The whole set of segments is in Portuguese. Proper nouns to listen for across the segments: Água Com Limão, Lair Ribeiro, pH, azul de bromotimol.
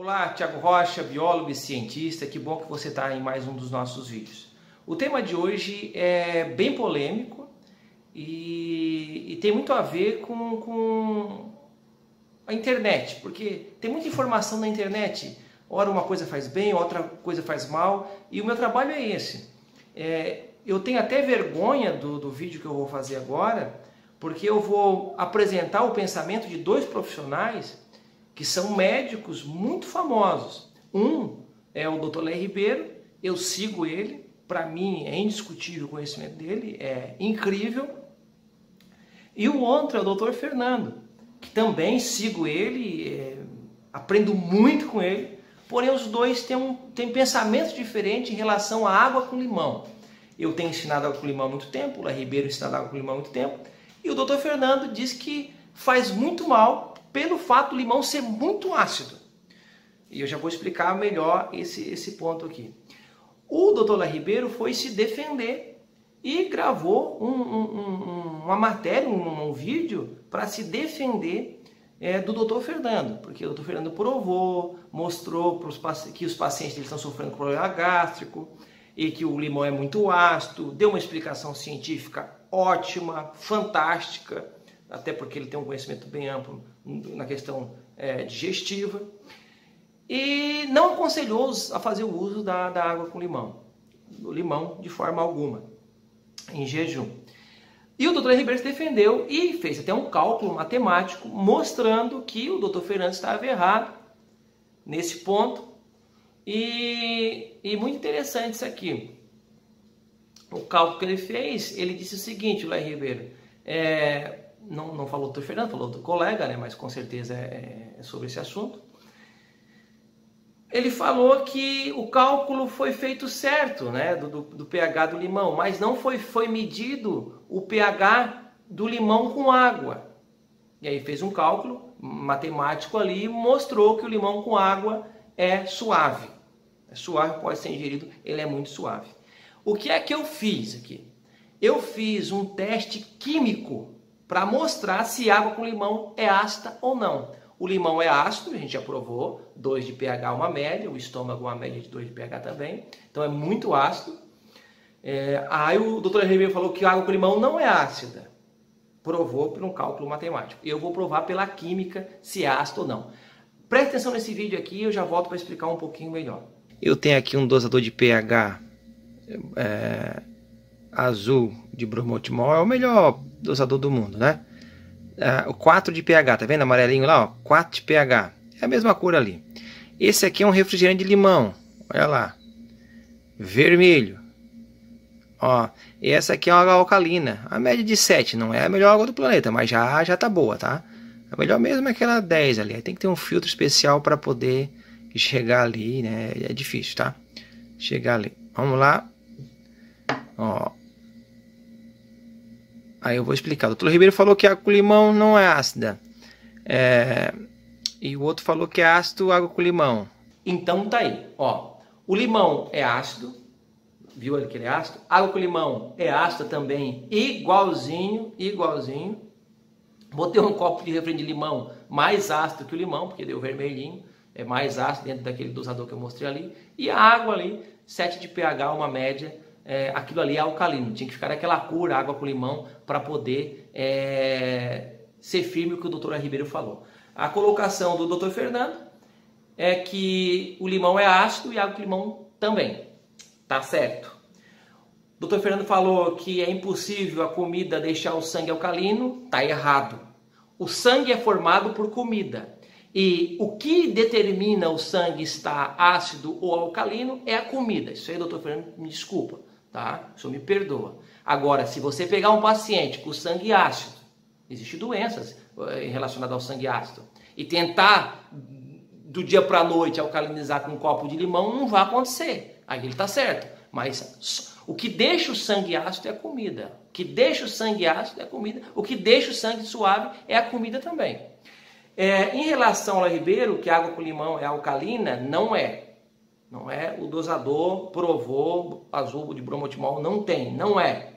Olá, Tiago Rocha, biólogo e cientista, que bom que você está em mais um dos nossos vídeos. O tema de hoje é bem polêmico e tem muito a ver com a internet, porque tem muita informação na internet, ora uma coisa faz bem, outra coisa faz mal, e o meu trabalho é esse. Eu tenho até vergonha do vídeo que eu vou fazer agora, porque eu vou apresentar o pensamento de dois profissionais que são médicos muito famosos. Um é o Dr. Lair Ribeiro, eu sigo ele, para mim é indiscutível o conhecimento dele, é incrível. E o outro é o Dr. Fernando, que também sigo ele, aprendo muito com ele, porém os dois têm pensamentos diferentes em relação à água com limão. Eu tenho ensinado água com limão há muito tempo, o Lair Ribeiro ensinado água com limão há muito tempo, e o Dr. Fernando diz que faz muito mal pelo fato do limão ser muito ácido. E eu já vou explicar melhor esse ponto aqui. O Dr. Lair Ribeiro foi se defender e gravou uma matéria, um vídeo, para se defender do Dr. Fernando, porque o Dr. Fernando provou, mostrou que os pacientes deles estão sofrendo com problema gástrico, e que o limão é muito ácido, deu uma explicação científica ótima, fantástica, até porque ele tem um conhecimento bem amplo na questão digestiva, e não aconselhou-os a fazer o uso da água com limão, do limão de forma alguma, em jejum. E o Dr. Ribeiro se defendeu e fez até um cálculo matemático mostrando que o Dr. Fernando estava errado nesse ponto. E muito interessante isso aqui. O cálculo que ele fez, ele disse o seguinte, o Lair Ribeiro, não falou do Dr. Fernando, falou do colega, né, mas com certeza é sobre esse assunto. Ele falou que o cálculo foi feito certo, né, do pH do limão, mas não foi medido o pH do limão com água. E aí fez um cálculo matemático ali e mostrou que o limão com água é suave. É suave, pode ser ingerido, ele é muito suave. O que é que eu fiz aqui? Eu fiz um teste químico para mostrar se água com limão é ácida ou não. O limão é ácido, a gente já provou, 2 de pH uma média, o estômago uma média de 2 de pH também, então é muito ácido. Aí o Dr. Ribeiro falou que a água com limão não é ácida. Provou por um cálculo matemático. Eu vou provar pela química se é ácido ou não. Presta atenção nesse vídeo aqui e eu já volto para explicar um pouquinho melhor. Eu tenho aqui um dosador de pH azul de bromotimol, é o melhor dosador do mundo, né? O 4 de pH, tá vendo? Amarelinho lá, ó, 4 de pH, é a mesma cor ali. Esse aqui é um refrigerante de limão, olha lá, vermelho. Ó, e essa aqui é uma água alcalina, a média de 7, não é a melhor água do planeta, mas já tá boa, tá? A melhor mesmo é aquela 10 ali, aí tem que ter um filtro especial para poder chegar ali, né? É difícil, tá? Chegar ali. Vamos lá. Ó. Aí eu vou explicar. O Dr. Ribeiro falou que a água com limão não é ácida. E o outro falou que é ácido água com limão. Então tá aí, ó. O limão é ácido. Viu ali que ele é ácido? A água com limão é ácida também, igualzinho, igualzinho. Botei um copo de refrigerante de limão mais ácido que o limão, porque deu vermelhinho. É mais ácido dentro daquele dosador que eu mostrei ali. E a água ali, 7 de pH, uma média. Aquilo ali é alcalino. Tinha que ficar aquela cor, água com limão, para poder ser firme o que o Dr. Ribeiro falou. A colocação do Dr. Fernando é que o limão é ácido e a água com limão também. Tá certo. O Dr. Fernando falou que é impossível a comida deixar o sangue alcalino, tá errado. O sangue é formado por comida. E o que determina o sangue estar ácido ou alcalino é a comida. Isso aí, Dr. Fernando, me desculpa, tá? O senhor me perdoa. Agora, se você pegar um paciente com sangue ácido, existem doenças relacionadas ao sangue ácido, e tentar do dia para a noite alcalinizar com um copo de limão, não vai acontecer. Aí ele tá certo. Mas o que deixa o sangue ácido é a comida. O que deixa o sangue ácido é a comida. O que deixa o sangue suave é a comida também. Em relação ao Lair Ribeiro, que a água com limão é alcalina, não é. Não é. O dosador provou, azul de bromotimol não tem, não é.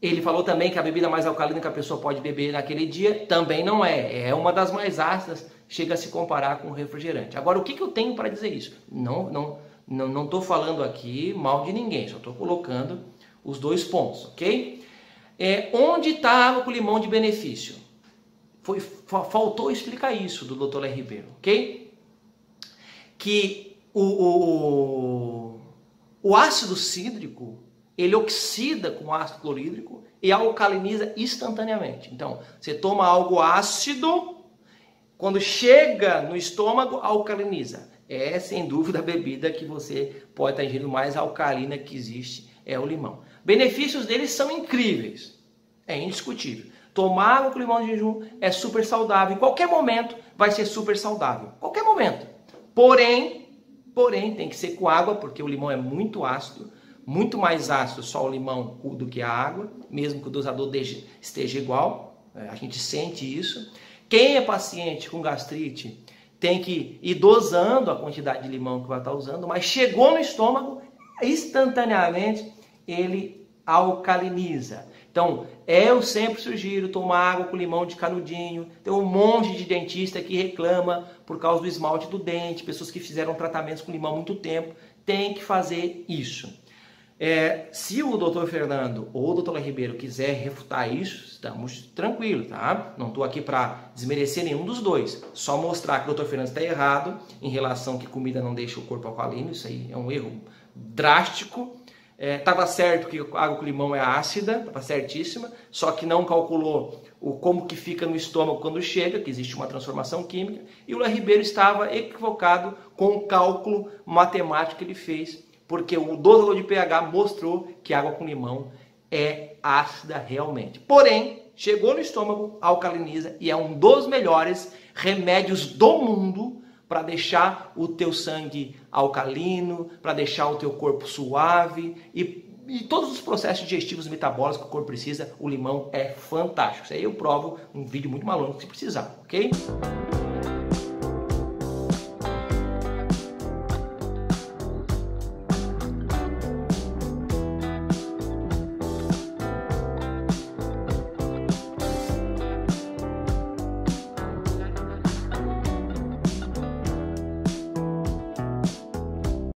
Ele falou também que a bebida mais alcalina que a pessoa pode beber naquele dia também não é. É uma das mais ácidas chega a se comparar com refrigerante. Agora, o que, que eu tenho para dizer isso? Não estou falando aqui mal de ninguém, só estou colocando os dois pontos, ok? Onde está a água com limão de benefício? Faltou explicar isso do Dr. Lair Ribeiro, ok? Que o ácido cítrico, ele oxida com ácido clorídrico e alcaliniza instantaneamente. Então, você toma algo ácido, quando chega no estômago, alcaliniza. É, sem dúvida, a bebida que você pode estar ingerindo mais alcalina que existe é o limão. Benefícios deles são incríveis, é indiscutível. Tomar água com limão de jejum é super saudável, em qualquer momento vai ser super saudável, qualquer momento. Porém, tem que ser com água, porque o limão é muito ácido, muito mais ácido só o limão do que a água, mesmo que o dosador esteja igual, a gente sente isso. Quem é paciente com gastrite tem que ir dosando a quantidade de limão que vai estar usando, mas chegou no estômago, instantaneamente ele alcaliniza. Então, eu sempre sugiro tomar água com limão de canudinho. Tem um monte de dentista que reclama por causa do esmalte do dente, pessoas que fizeram tratamentos com limão há muito tempo, tem que fazer isso. Se o Dr. Fernando ou o Dr. Lair Ribeiro quiser refutar isso, estamos tranquilos, tá? Não estou aqui para desmerecer nenhum dos dois, só mostrar que o Dr. Fernando está errado em relação que comida não deixa o corpo alcalino, isso aí é um erro drástico. Estava certo que a água com limão é ácida, estava certíssima, só que não calculou como que fica no estômago quando chega, que existe uma transformação química, e o Lair Ribeiro estava equivocado com o cálculo matemático que ele fez, porque o dosador de pH mostrou que a água com limão é ácida realmente. Porém, chegou no estômago, alcaliniza e é um dos melhores remédios do mundo para deixar o teu sangue alcalino, para deixar o teu corpo suave e todos os processos digestivos e metabólicos que o corpo precisa, o limão é fantástico. Isso aí eu provo num vídeo muito maluco se precisar, ok?